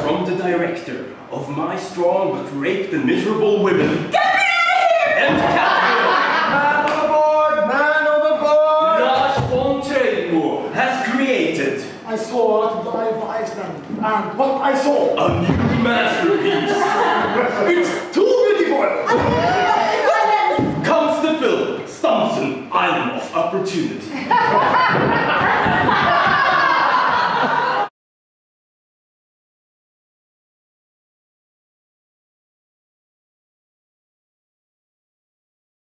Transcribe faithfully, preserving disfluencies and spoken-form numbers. From the director of My Strong But Raped and Miserable Women. Get me out of here! And Catherine! Man overboard! Man overboard! Lars von Tremor has created. I saw Out of the Eye of the Iceland, and what I saw? A new masterpiece. It's too beautiful! Comes the film, Stamsen, Island of Opportunity.